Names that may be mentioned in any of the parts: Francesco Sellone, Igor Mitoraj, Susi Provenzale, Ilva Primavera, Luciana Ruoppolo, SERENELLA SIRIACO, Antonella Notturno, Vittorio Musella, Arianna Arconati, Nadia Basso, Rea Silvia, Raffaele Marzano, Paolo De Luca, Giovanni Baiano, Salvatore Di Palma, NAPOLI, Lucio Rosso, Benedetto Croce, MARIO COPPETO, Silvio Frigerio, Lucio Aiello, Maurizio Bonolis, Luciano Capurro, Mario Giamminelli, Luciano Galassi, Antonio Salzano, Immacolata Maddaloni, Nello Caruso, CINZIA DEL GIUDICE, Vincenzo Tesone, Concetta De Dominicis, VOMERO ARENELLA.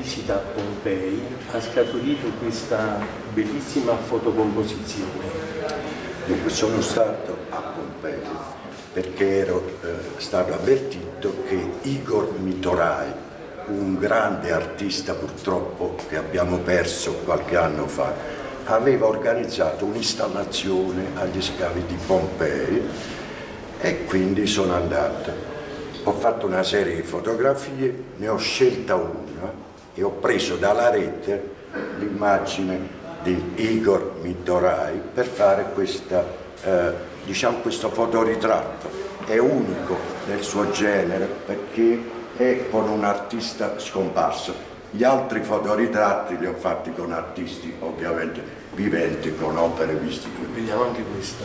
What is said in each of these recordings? visita a Pompei ha scaturito questa bellissima fotocomposizione. Io sono stato a Pompei perché ero stato avvertito che Igor Mitoraj, un grande artista purtroppo che abbiamo perso qualche anno fa, aveva organizzato un'installazione agli scavi di Pompei e quindi sono andato. Ho fatto una serie di fotografie, ne ho scelta una e ho preso dalla rete l'immagine di Igor Mitoraj per fare questa, diciamo, questo fotoritratto. È unico nel suo genere perché è con un artista scomparso. Gli altri fotoritratti li ho fatti con artisti ovviamente viventi, con opere viste. Vediamo anche questo.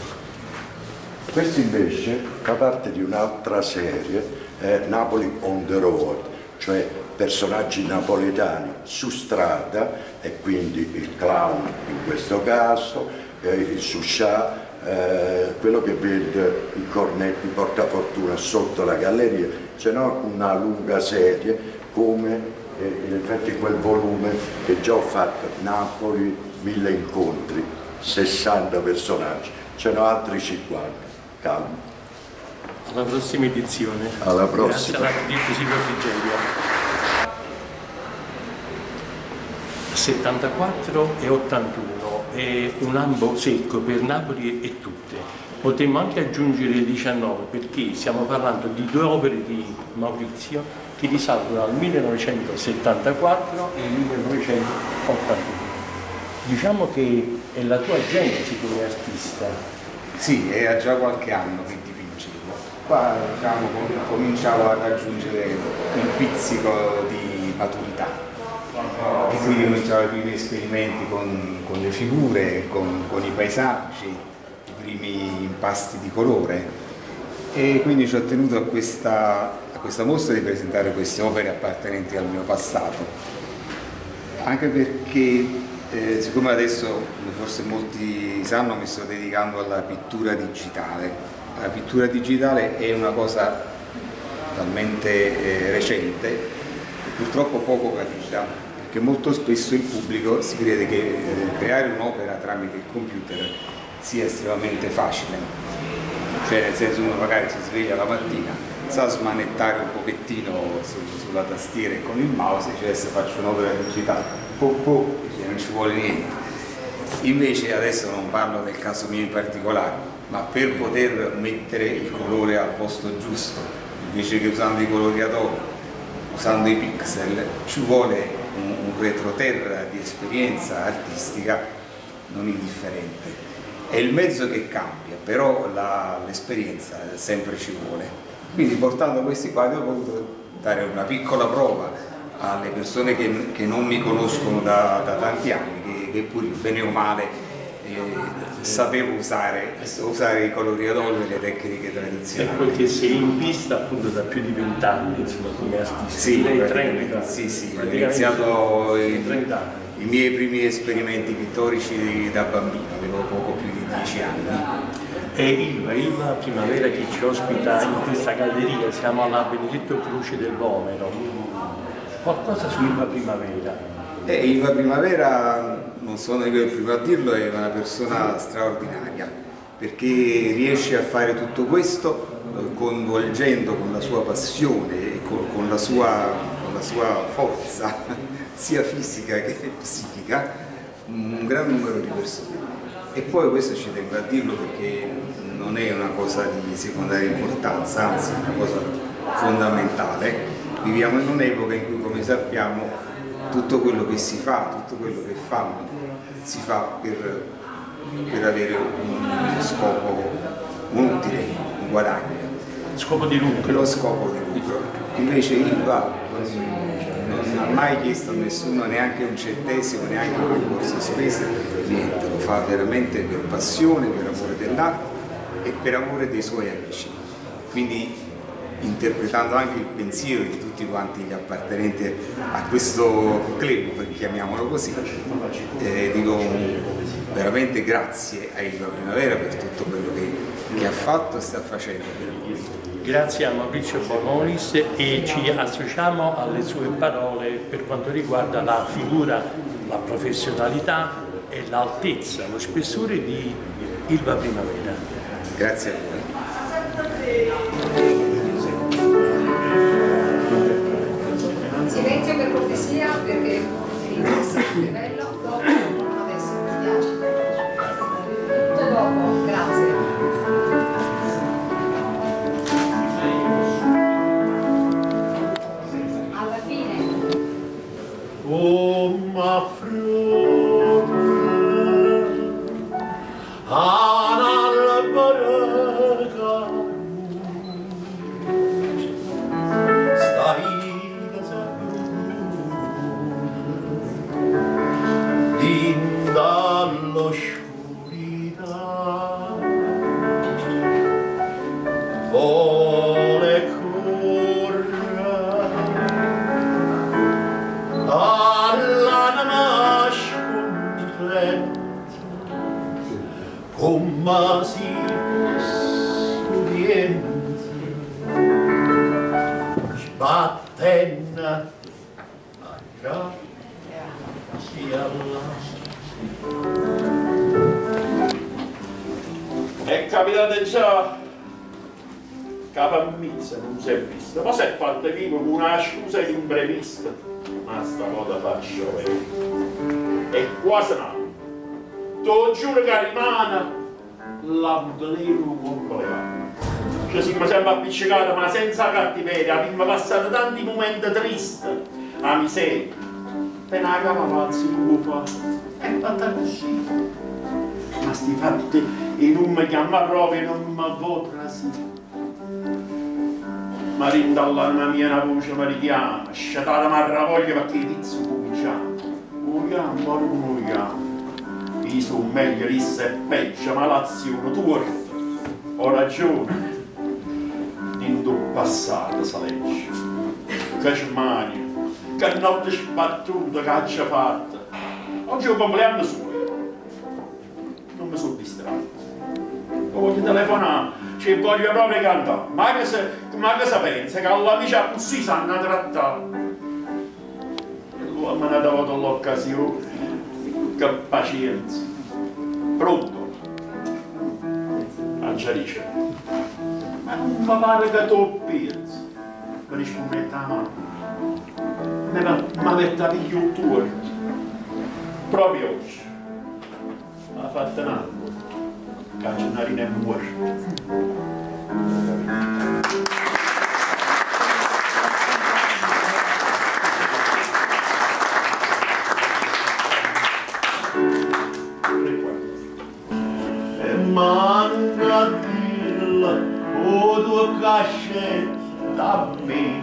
Questo invece fa parte di un'altra serie, Napoli on the road, cioè personaggi napoletani su strada, e quindi il clown in questo caso, il suscià, quello che vede i cornetti portafortuna sotto la galleria, se no una lunga serie come in effetti quel volume che già ho fatto, Napoli 1000 incontri, 60 personaggi, ce n'ho altri 50. Calma. Alla prossima edizione. Alla prossima. Grazie all'architetto Silvio Frigerio. 74 e 81 è un ambo secco per Napoli e tutte. Potremmo anche aggiungere il 19 perché stiamo parlando di due opere di Maurizio che risalgono al 1974 e al 1981. Diciamo che è la tua genesi come artista. Sì, era già qualche anno che dipingevo. Qua diciamo, cominciavo ad aggiungere il pizzico di maturità, e quindi cominciavo i primi esperimenti con le figure, con i paesaggi, i primi impasti di colore, e quindi ci ho tenuto a questa mostra di presentare queste opere appartenenti al mio passato, anche perché siccome adesso, forse molti sanno, mi sto dedicando alla pittura digitale. La pittura digitale è una cosa talmente recente e purtroppo poco capita, perché molto spesso il pubblico si crede che creare un'opera tramite il computer sia estremamente facile, cioè nel senso uno magari si sveglia la mattina, sa smanettare un pochettino sulla tastiera e con il mouse, cioè se faccio un'opera digitale non ci vuole niente. Invece adesso non parlo del caso mio in particolare, ma per poter mettere il colore al posto giusto, invece che usando i colori ad hoc, usando i pixel, ci vuole un retroterra di esperienza artistica non indifferente. È il mezzo che cambia, però l'esperienza sempre ci vuole. Quindi portando questi quadri ho voluto dare una piccola prova alle persone che non mi conoscono da tanti anni, che pure bene o male sapevo usare i colori ad olio e le tecniche tradizionali. E poi che sei in pista appunto da più di 20 anni, insomma, come artista. Sì, sì, ho iniziato i miei primi esperimenti pittorici da bambino, avevo poco più di 10 anni. È Ilva Primavera che ci ospita in questa galleria, siamo alla Benedetto Croce del Vomero. Qualcosa su Ilva Primavera? Ilva Primavera, non sono io il primo a dirlo, è una persona straordinaria, perché riesce a fare tutto questo coinvolgendo con la sua passione e con la sua forza, sia fisica che psichica, un gran numero di persone. E poi questo ci tengo a dirlo perché non è una cosa di secondaria importanza, anzi è una cosa fondamentale. Viviamo in un'epoca in cui, come sappiamo, tutto quello che si fa, tutto quello che fanno, si fa per avere uno scopo, un utile, un guadagno. Scopo di lucro. Lo scopo di lucro. Invece Ilva non ha mai chiesto a nessuno neanche un centesimo, neanche un rimborso spese, niente, lo fa veramente per passione, per amore dell'arte e per amore dei suoi amici. Quindi, interpretando anche il pensiero di tutti quanti gli appartenenti a questo club, chiamiamolo così, dico veramente grazie a Ilva Primavera per tutto quello che che ha fatto e sta facendo per lui. Grazie a Maurizio Bonolis e ci associamo alle sue parole per quanto riguarda la figura, la professionalità e l'altezza, lo spessore di Ilva Primavera. Grazie a voi. Silenzio per cortesia perché è sempre bello, dopo adesso mi piace. Tutto dopo, grazie. Alla fine. Oh, ma è capitato già che la mizza non si è vista, ma se è fatta vivo con una scusa imprevista, ma sta cosa faccio vedere. E quasi no, ti giuro che rimane l'abdolino completo. Cioè si mi sembra appiccicata, ma senza cattiveria, abbiamo passato tanti momenti tristi, la miseria. Appena la cama pazzi lupa, è fatta così. Ma sti fatti e non mi chiama proprio e non mi votrà sì. Ma rindall'anna mia una voce mi richiama, sciatata marravoglia perché i tizi cominciano. Muoiamo, ma non muoiamo. I sono meglio, rissa e peggio, ma l'azione tua ho ragione. Dindò passata sa legge, che ci mani. Che notte sbattuta che ci ha fatto. Oggi è un compleanno suo. Non mi sono distratto. Voglio telefonare, ci voglio proprio cantare. Ma che se pensa che all'amica così sanno trattare? E lui mi ha dato l'occasione. Che pazienza. Pronto? Angelice. Ma non mi pare che tu pensi. Mi rispondete a mano. Ma avete più il tuo proprio oggi ha fatto un altro caccianarina e muore. E manna dirla o due casce da me.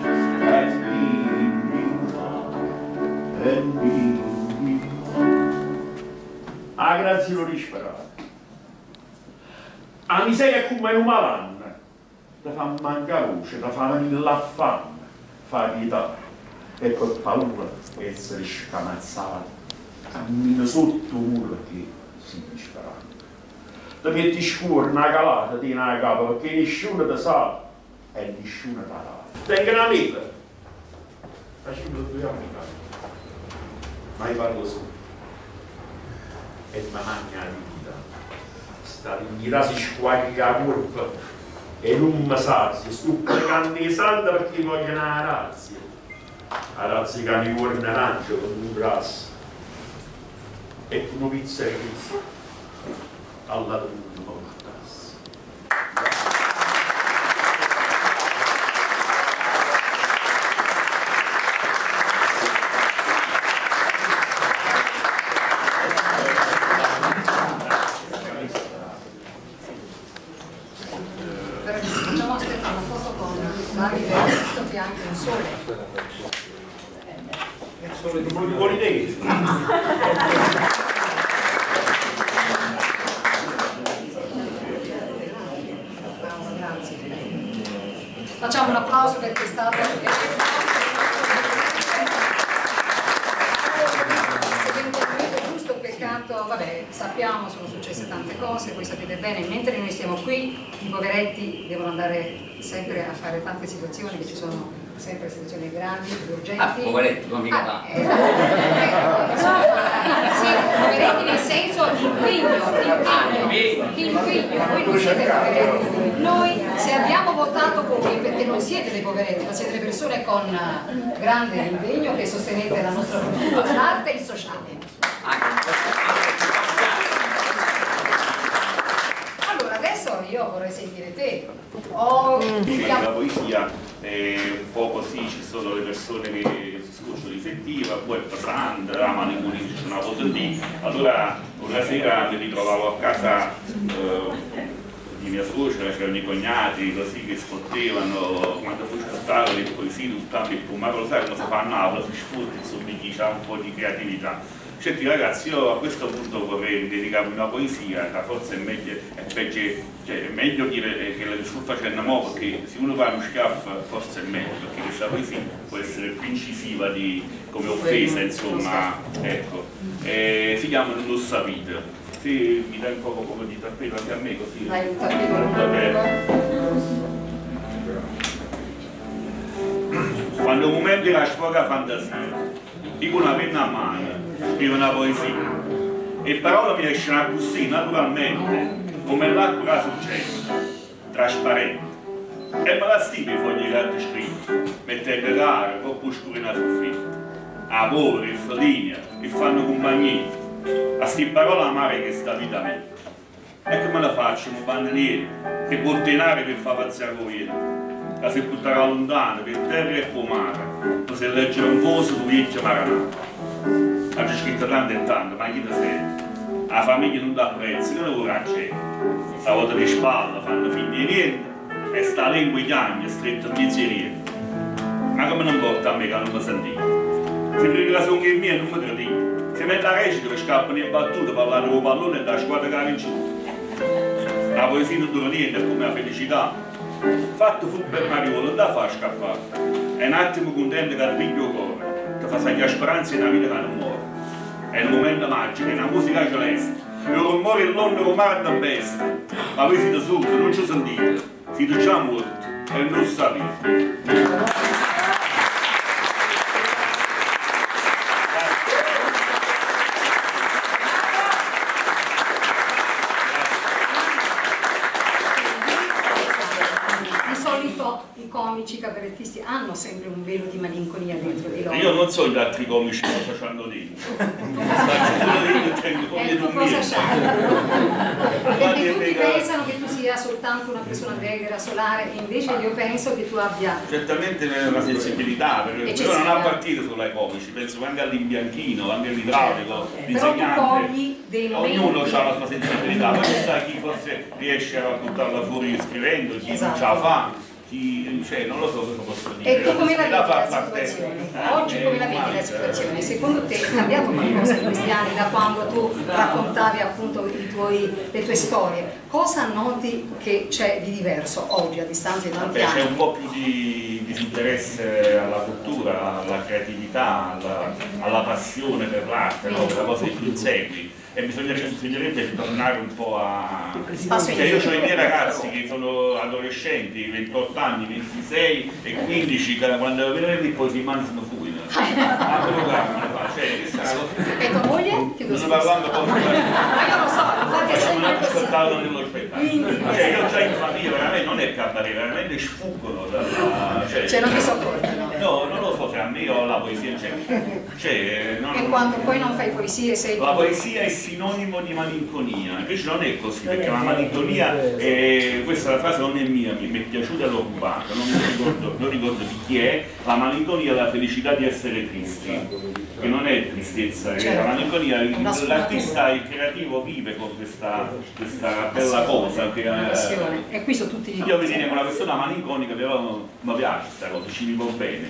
A grazie lo risperato. A miseria come un malanno, da fa manca voce, da fa l'affanno, fa vita e per paura essere scamazzato, cammino sotto muro che si disperano. Da metti scuro una calata di una capa perché nessuno ti sa e nessuno ti sa. Tengo un'amica, facciamo due amiche. Ma io parlo solo e mi manca la dignità. Sta dignità si squaglia la curva e non mi sazio, sto pregando i salda perché voglio una razza. La razza che mi vuole un arancio con un brasso e una pizza di questo alla tua portassa. Facciamo un applauso perché è stato se ben costruito giusto peccato vabbè, sappiamo, sono successe tante cose, voi sapete bene, mentre noi siamo qui i poveretti devono andare sempre a fare tante situazioni, che ci sono sempre situazioni grandi, urgenti. Ah, poveretti, non mica tanto. Sì, poveretti nel senso l'impegno, voi non siete poveretti. Noi, se abbiamo votato voi, perché non siete dei poveretti, ma siete delle persone con grande impegno che sostenete la nostra cultura, l'arte e il sociale. Allora adesso io vorrei sentire te. La poesia un po' così, ci sono le persone che si scocciano di sentiva, poi amano i politici, una cosa lì. Allora una sera mi ritrovavo a casa di mia suocera, c'erano i cognati così che scottevano quando poi ascoltavano le poesie tutt'altro, ma lo sai come si fa a Napoli, si sfrutta, insomma c'è un po' di creatività. Senti ragazzi, io a questo punto vorrei dedicarmi una poesia, che forse è meglio dire che la sto facendo mo, perché se uno fa uno schiaffo forse è meglio, perché questa poesia può essere più incisiva di, come offesa, insomma, ecco. Si chiama Non lo sapete. Se mi dai un poco come di tappeto anche a me così. Quando il momento della sfoga fantasia, dico una penna a mano, scrivo una poesia e parole mi escono così naturalmente, come l'acqua succede, trasparente, e me la stimo i fogli di carta scritti, mettete caro, oppure una soffitta, amore, linea, che fanno compagnia, a sti parole amare che sta vita mia. E come la faccio un bandeliere che può tenere per far pazzare cogliere, la si butterà lontano, per terra e po' mare, se leggere un coso tu vieni maranata. Ha già scritto tanto e tanto, ma chi da sé? La famiglia non dà prezzi, che lavoro c'è? La volta di spalla, fanno fin di niente, e sta lingua chiagna, stretta in miseria. Ma come non porta a me che non mi sentite? Se prima la songa è mia non mi tradite. Se me la recita che scappano le battute, parlare con pallone e da squadra che ha vinto. La poesia non dura niente, è come la felicità. Fatto fu per Mario, non da far scappare. È un attimo contento che arrivi il cuore. Che fa sangue a speranza in una vita che non muore. È il momento magico, è una musica celeste, il rumore e l'onda romana da bestia. Ma voi siete sotto, non ci sentite, siete già morti e non sapete. Di solito i comici, i cabarettisti hanno sempre un velo di malinconia dentro di loro. Io non so gli altri comici cosa ci hanno dentro. Perché tutti pensano che tu sia soltanto una persona gregaria, solare, e invece io penso che tu abbia certamente una sensibilità, però non appartiene solo ai comici, penso anche all'imbianchino, anche all'idraulico, l'insegnante. Ognuno ha la sua sensibilità, ma chissà chi forse riesce a buttarla fuori scrivendo, chi non ce la fa. Cioè, non lo so cosa posso dire. E tu come la vedi la situazione? Oggi come la vedi la situazione? Secondo te è cambiato qualcosa in questi anni da quando tu raccontavi appunto le tue storie? Cosa noti che c'è di diverso oggi a distanza di tanti anni? C'è un po' più di disinteresse alla cultura, alla creatività, alla passione per l'arte, no? Quella cosa che tu insegui. E bisognerebbe tornare un po' a... Cioè io ho i miei ragazzi che sono adolescenti, 28 anni, 26 e 15, quando vedrete poi si mangiano fuori. Ma quello che fa, cioè... E tua moglie? Non parlando un po' di... Ma io lo so, infatti è sempre così. Cioè io già in famiglia, veramente non è cabaret, veramente sfuggono dalla... Cioè non mi sopportano. No, non lo so se a me o la poesia c'è. E quando poi non fai poesie sei... La poesia è sinonimo di malinconia, invece non è così, perché la malinconia, questa frase non è mia, mi è piaciuta e l'ho occupata, non ricordo di chi è, la malinconia è la felicità di essere tristi, che non è tristezza, è la malinconia, l'artista, il creativo vive con questa bella cosa. E qui sono tutti... Io vedo una persona malinconica, però mi piace questa cosa, ci vivo bene.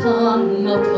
Quanta notte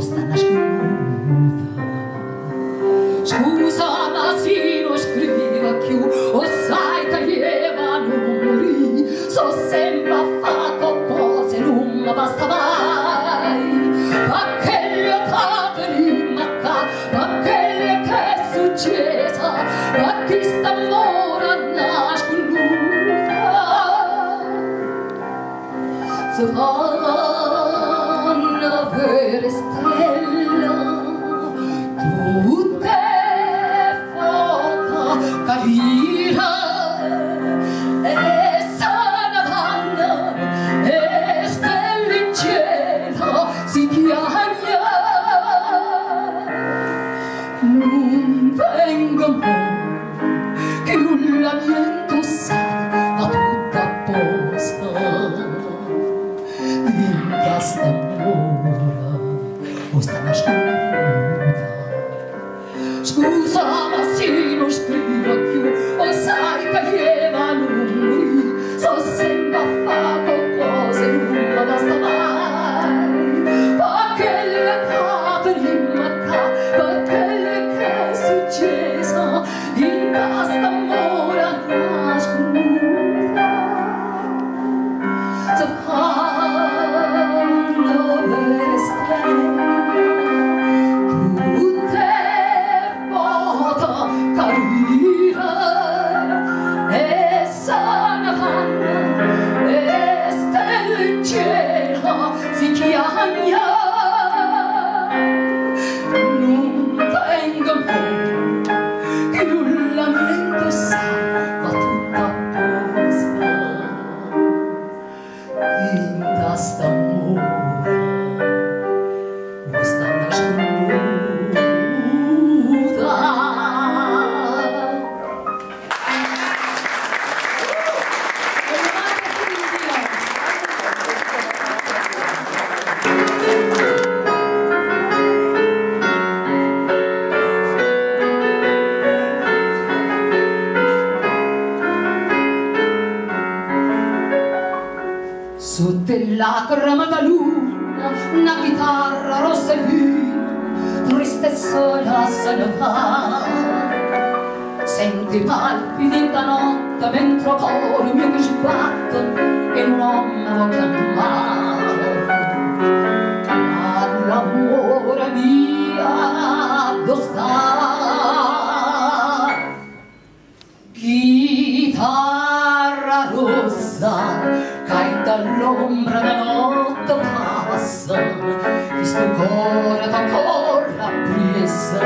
sta na schiusa. Scusa, ma si non scriva più, o sai che Eva non morì, so sempre fatto cose, non mi basta mai. Ma che le cade lì, ma che le che è successa, ma chi sta mora nasce l'usa. Per stella tutte foca calira e sana e stelle in cielo si chiama non venga mai che un lamento sa va tutta apposta vinca sta scusa, ma si non scriva più, o sai che Eva non morì, so sempre fatto cose, nulla basta mai. Ma che le cade in macca, ma che le che è successo, in basta amore a nascondere. So fanno le stelle. Lacrima da luna, una chitarra rossa e vino, triste e sola se ne va. Senti i palpiti da notte, mentre cuore mio che sbatte e non mi vuoi chiamare. All'amore mia, dove sta? Chitarra rossa, cai dall'ombra della notte passa, il suo cuore t'ancora appresa,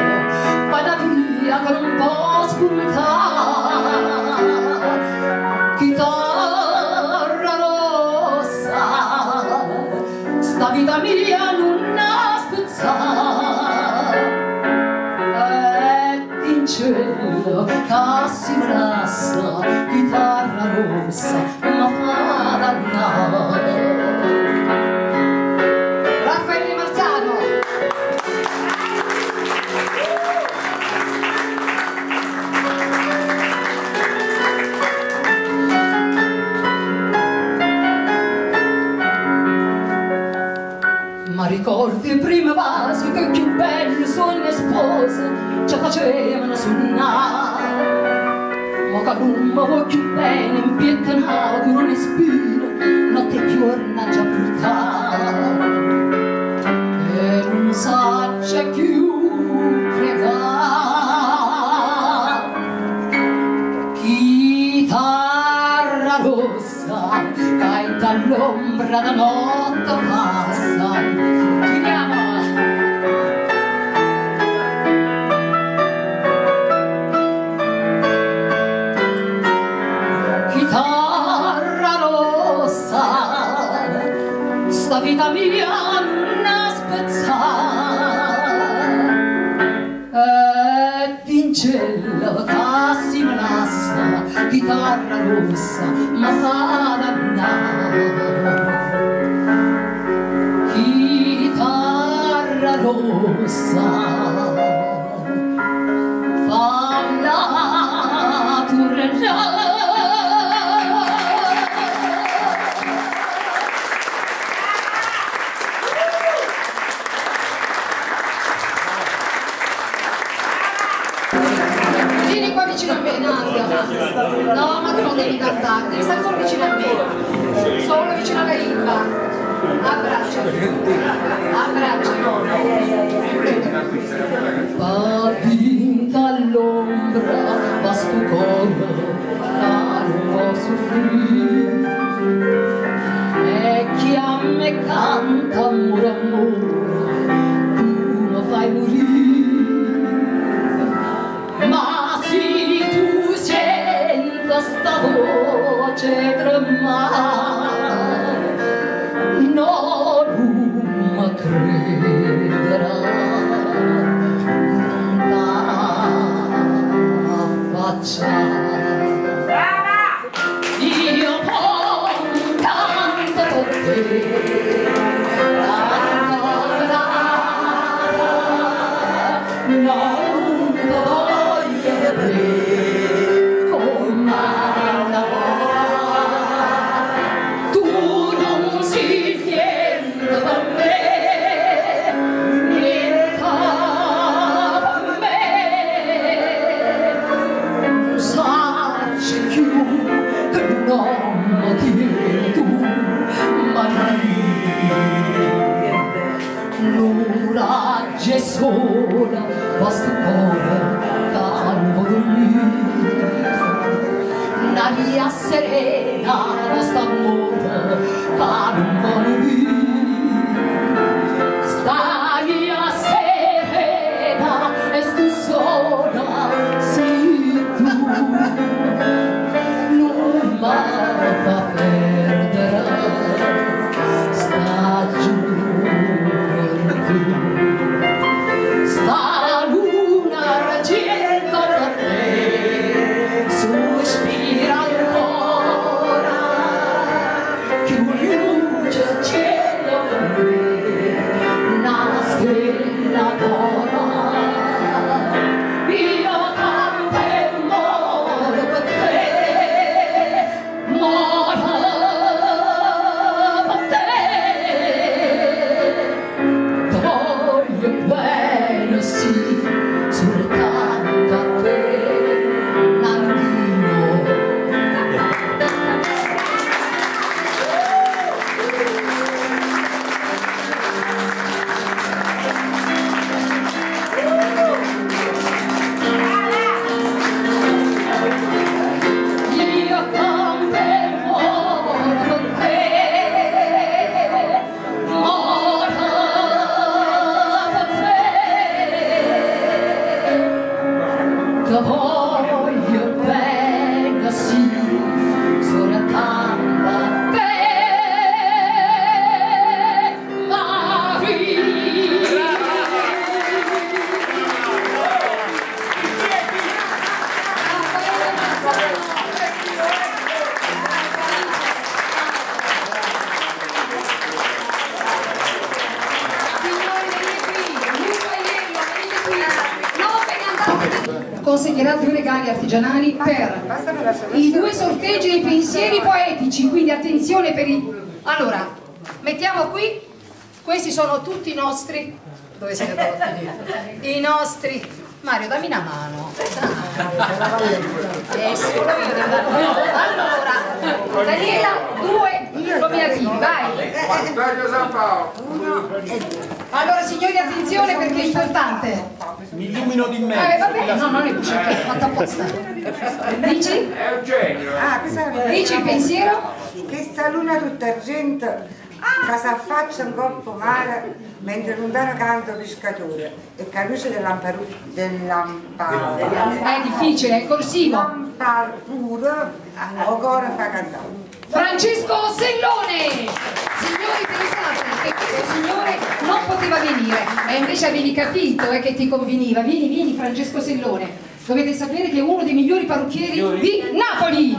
vada via che non può spuntare. Chitarra rossa, sta vita mia non ha spezzare, e in cielo cassi brassa, chitarra rossa. Raffaele Marzano. Ma ricordi il primo vaso che più bello sono sposa ci facevano suonare. Ma che non mi vuoi più bene in pietà non un spirito notte e giorno già portata e non saccia più pregare. Chitarra rossa cai dall'ombra da notte passa. La vita mia non spezzare e in cielo cassi blassa, chitarra rossa ma fa da andare. Chitarra rossa fa la turrella. vicino a me, Nadia. No, ma tu non devi cantare, devi stare solo vicino a me. Solo vicino alla Ilva. Abbraccia. Abbraccia, no. Patita all'ombra, vas tu corpo, ma non può soffrire. E chi a me canta, amore, amore, tu lo fai morire. Ma se tu sento sta voce tremare, non mi crederà la faccia. Io poi canto con te, ancora no. Sola, basta ancora calmo dormire, una via serena, basta amore, calmo dormire, stai a serena, e tu sola, sì tu, non va a perdere, sta giù. Consegnerà due regali artigianali per i due sorteggi dei pensieri poetici, quindi attenzione per i... Allora, mettiamo qui, questi sono tutti i nostri... Dove sei andato a finire? I nostri... Mario, dammi una mano. Solo io devo dare una mano. Allora, Daniela, due nominativi, vai. Allora signori, attenzione perché è importante. Mi illumino di mezzo. Va bene, no, non è fatto apposta. Dici? È un genio. Dici il pensiero? Questa luna tutta argento, casa affaccia un colpo mare, mentre lontano canta un pescatore, e che luce del lamparo, è difficile, è corsivo. Lampar puro, ancora fa cantare. Francesco Sellone! Signori, pensate che questo signore non poteva venire e invece avevi capito che ti conveniva. Vieni, vieni Francesco Sellone. Dovete sapere che è uno dei migliori parrucchieri di Napoli.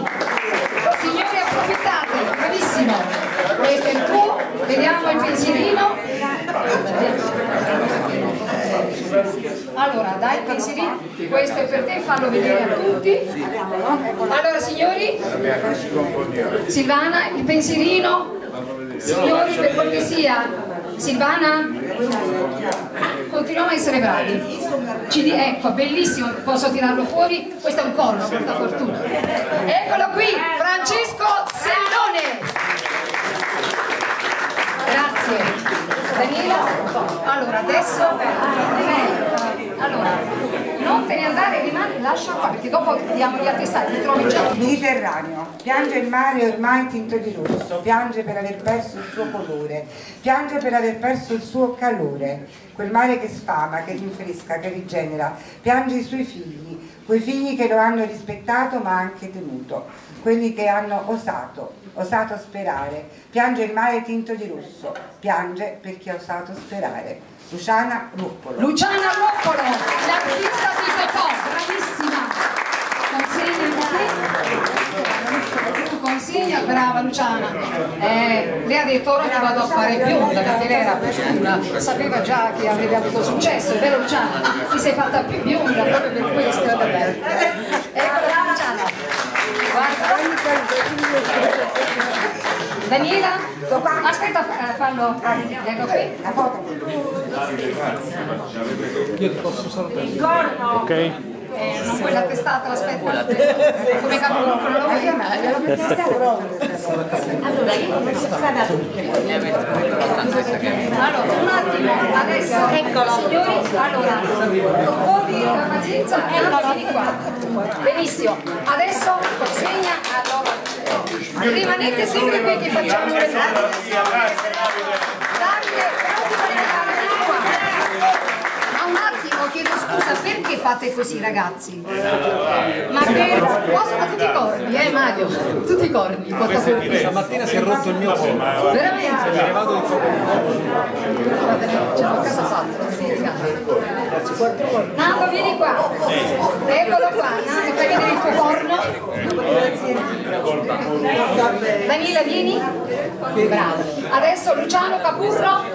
Signori, approfittate, bravissimo. Questo è il tuo, vediamo il pensierino. Allora, dai pensierino, questo è per te, fallo vedere a tutti. Allora signori, Silvana, il pensierino. Signori, per cortesia, Silvana, continuiamo a essere bravi. ecco, bellissimo, posso tirarlo fuori? Questo è un collo, porta fortuna. Eccolo qui, Francesco Sellone. Grazie. Daniela, allora adesso... Allora, non te ne andare, rimane, lascia qua, perché dopo diamo gli attestati, ti trovi già. Mediterraneo, piange il mare ormai tinto di rosso, piange per aver perso il suo colore, piange per aver perso il suo calore, quel mare che sfama, che rinfresca, che rigenera, piange i suoi figli, quei figli che lo hanno rispettato ma anche temuto, quelli che hanno osato sperare, piange il mare tinto di rosso, piange perché ha osato sperare. Luciana Ruoppolo. Luciana Ruoppolo, l'artista di Totò, bravissima. Consegna, tu consegna, brava Luciana. Lei ha detto ora che vado a fare bionda, perché lei era scura, sapeva già che avrebbe avuto successo, è vero Luciana? Ti sei fatta più bionda proprio per questo, davvero. Eccola Luciana. Guarda. Daniela, aspetta, fallo, ecco qui, la foto. Io ti posso salutare. Ok. Non quella testata, l'aspetta. Come capo allora, io non so fare da tutti. Allora, un attimo, adesso, eccolo, signori, allora, con un po' di pazienza, eccolo qua. Benissimo, adesso consegna allora. Rimanete sempre qui che facciamo un chiedo scusa, perché fate così ragazzi? Ma per... qua sono tutti i corni, Mario? Tutti i corni. Stamattina si è rotto il mio corno. Veramente? È arrivato il corno. Ce l'ho casa fatta. Nato, vieni qua. Eccolo qua, Nato, fai vedere il tuo corno. Daniela, vieni. Bravo. Adesso Luciano Capurro.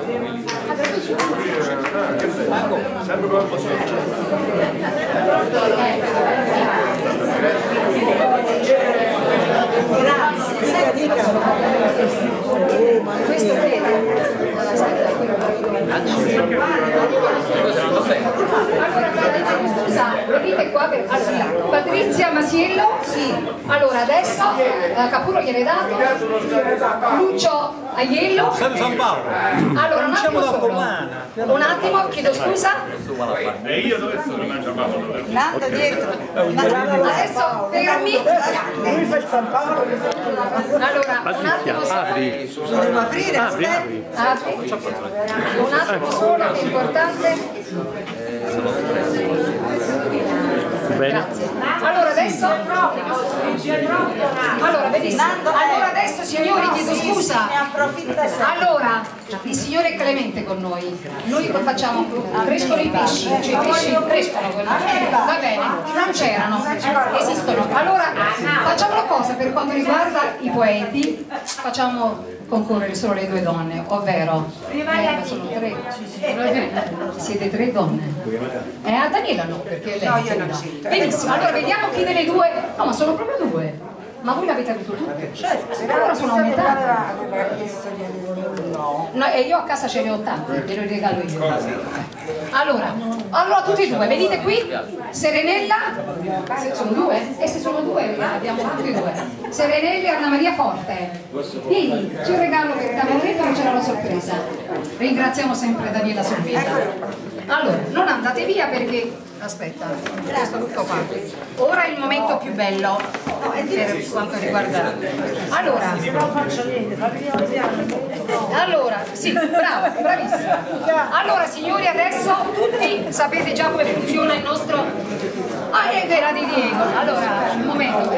Allora, Patrizia Masiello, sì. Allora adesso Capurro gliel'hai dato, Lucio Aiello. Allora un attimo solo. Un attimo, chiedo scusa. E io dove sono? Nato dietro. Adesso fermi. Lui fa il San Paolo. Allora, un attimo solo. Dobbiamo aprire, aspetta. Un attimo solo, che è importante. Grazie. Allora adesso benissimo. Allora adesso signori chiedo scusa. Allora il signore è clemente con noi. Noi facciamo crescono i pesci, cioè i pesci crescono con noi. Va bene, non c'erano, esistono. Allora facciamo una cosa per quanto riguarda i poeti, facciamo concorrere solo le due donne, ovvero sono tre. Siete tre donne. A Daniela no, perché lei. No, io non c'entro. Benissimo, allora vediamo chi delle due. No, ma sono proprio due. Ma voi l'avete avuto tutte? Certo, allora sono a metà. No, e io a casa ce ne ho tante, ve lo regalo io. Allora tutti e due, venite qui, Serenella, se sono due, e se sono due abbiamo altri due, Serenella e Anna Maria Forte, vieni, c'è un regalo che da momento non c'era la sorpresa, ringraziamo sempre Daniela Sommella. Allora, non andate via perché, aspetta, questo tutto qua, ora è il momento più bello per quanto riguarda, allora, sì, bravo, bravissimo. Allora signori adesso tutti sapete già come funziona il nostro, era di Diego, allora, un momento,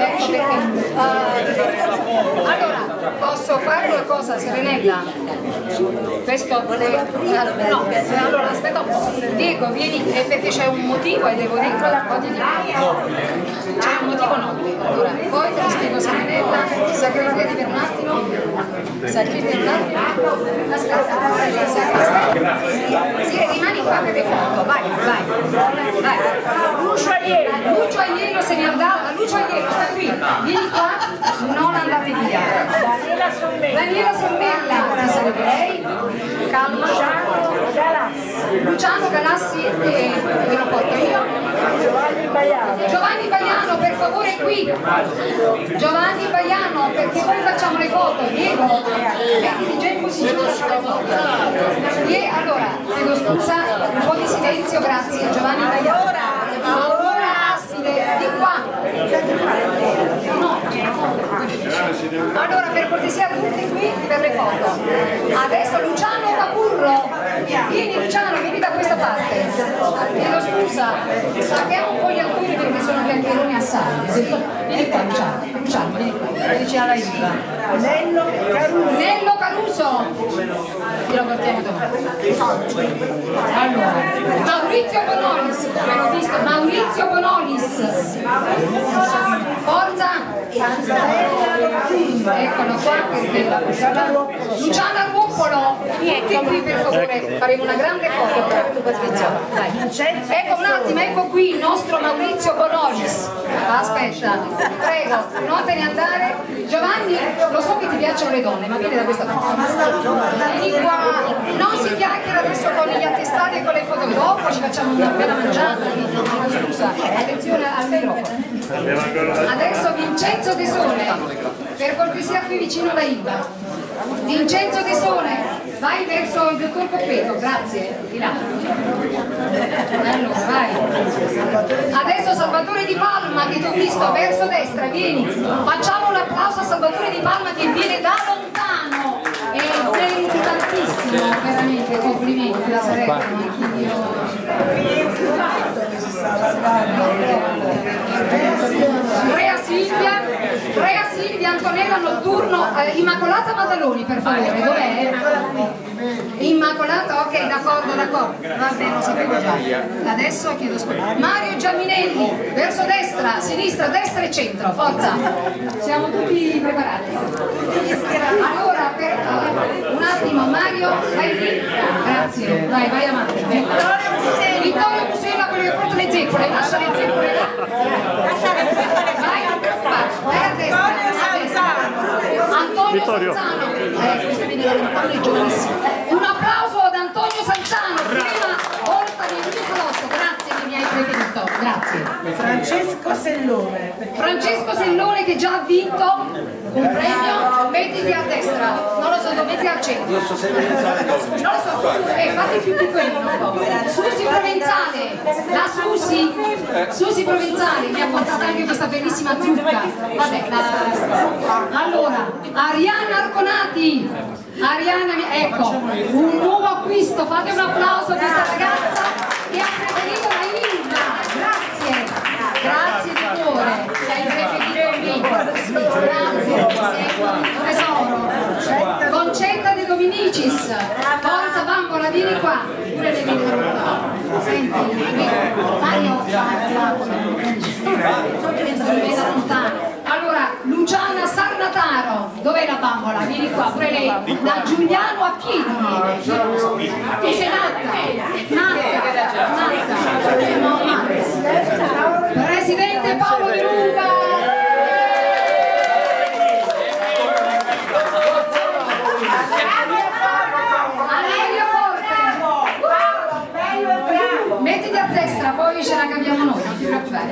allora, posso fare una cosa Serenella? Questo no, allora aspetta un po', Diego vieni perché c'è un motivo e devo dentro la c'è un motivo nobile, allora poi te lo spiego Serenella, sacrificati per un attimo, aspetta, sì, rimani qua per le foto, vai. Lucio Aiello se ne andava, Lucio Aiello sta qui, vieni qua, non andate via. Daniela Sommella. Daniela Sommella, buona salve per lei. Calma. Luciano Galassi. Luciano Galassi, ve lo porto io. Giovanni Baiano. Giovanni Baiano, per favore, qui. Giovanni Baiano, perché poi facciamo le foto. Diego, mettiti già in posizione sulla foto. E allora, chiedo scusa, un po' di silenzio, grazie. Giovanni Baiano. Ora si vede di qua. No. Allora, per cortesia, tutti qui per le foto. Adesso Luciano Capurro, vieni Luciano, vieni da questa parte. Chiedo scusa, sappiamo un po' gli alcuni perché sono gli alcuni assai. Vieni qua Luciano, Luciano, vieni qua, dici alla Ilva. Nello Caruso. Nello Caruso. Glielo portiamo domani. Allora, Maurizio Bonolis, abbiamo visto, Maurizio Bonolis. Forza! Eccolo qua, Luciana Ruoppolo, vieni qui per favore, faremo una grande foto per Patrizia. Ecco un attimo, ecco qui il nostro Maurizio Bonolis. Aspetta, prego, non te ne andare. Giovanni, lo so che ti piacciono le donne, ma vieni da questa parte. Vieni qua, non si chiacchiera adesso con gli attestati e con le foto dopo, ci facciamo una bella mangiata. Scusa, attenzione al microfono. Adesso Vincenzo Tesone, per cortesia qui vicino alla Ilva. Vincenzo Tesone, vai verso il dottor Coppeto, grazie, di là. Allora, vai. Adesso Salvatore Di Palma, che ti ho visto, verso destra, vieni. Facciamo un applauso a Salvatore Di Palma che viene da lontano. E senti tantissimo, veramente, complimenti da sorella. Rea Silvia, Antonella Notturno, Immacolata Maddaloni per favore, dov'è? Immacolata, ok, d'accordo, d'accordo, va bene, lo sapevo già. Adesso chiedo scusa. Mario Giamminelli, verso destra, sinistra, destra e centro, forza! Siamo tutti preparati. Allora, per un attimo, Mario, vai lì. Grazie, vai, vai avanti. Vittorio Musella, quello che porta le zeppole, lascia le zeppole là. Vai, Antonio Salzano. Antonio Salzano. Questo mi deve diventare giovanissimo. Un applauso ad Antonio Salzano. Prima volta di Lucio Rosso. Grazie che mi hai prevenuto. Grazie. Francesco Sellone. Francesco Sellone che già ha vinto un premio. Mettiti a destra. Non lo so, mettiti al centro. Non lo so. Fate più di quello. Susi Provenzale. La Susi. Susi Provenzale mi ha portato anche questa bellissima zucca. Vabbè, allora, Arianna Arconati. Arianna, ecco, un nuovo acquisto. Fate un applauso a questa ragazza che ha preferito la Ilva. Grazie. Grazie di cuore. Sei preferito qui. Grazie. Sei un tesoro. Concetta De Dominicis. Forza bambola, vieni qua. Senti, Mario, allora, Luciana Sarnataro, dov'è la bambola? Vieni qua, pure lei, da Giuliano a piedi, ti sei nata, Presidente Paolo De Luca. Poi ce la capiamo noi, non ti preoccupare.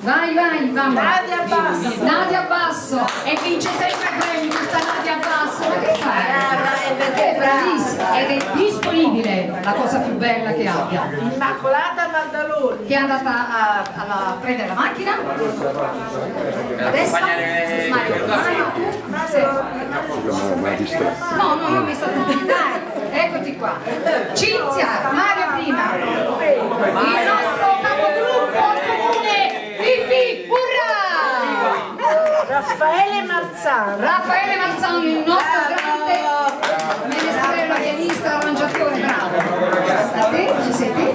Vai, vai, vamo. Nadia Basso. Nadia Basso. E vince sempre premi questa Nadia Basso. Ma che fai? È bravissima. Ed è disponibile, la cosa più bella che abbia. Immacolata Maddaloni. Che è andata a prendere la macchina. Adesso. No, no, io ho messo tutti. Dai. Eccoti qua. Cinzia, Mario prima. Il nostro capogruppo al comune, Pippi, urrà! Raffaele Marzano. Raffaele Marzano, il nostro grande menestrello, pianista, arrangiatore, bravo. A te, ci sei te?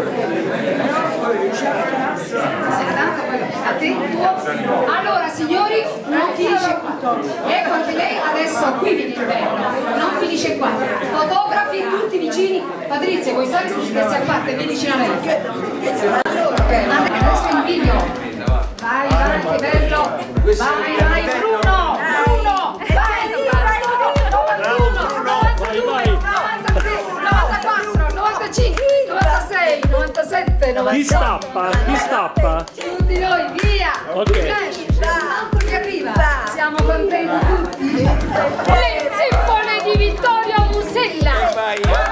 A te, tuo. Allora, signori, non finisce qua. Ecco anche lei, adesso qui viene il bello. Non finisce qua. Fotografi tutti vicini. Patrizia, vuoi stare su scherzi a parte? Vieni vicino a lei. Allora, adesso in video. Vai, vai, che bello. Vai, vai, Bruno. Bruno, vai. Chi stappa? Tutti noi, via! Ok. L'altro che arriva. Siamo contenti tutti. Il simbolo di Vittorio Musella.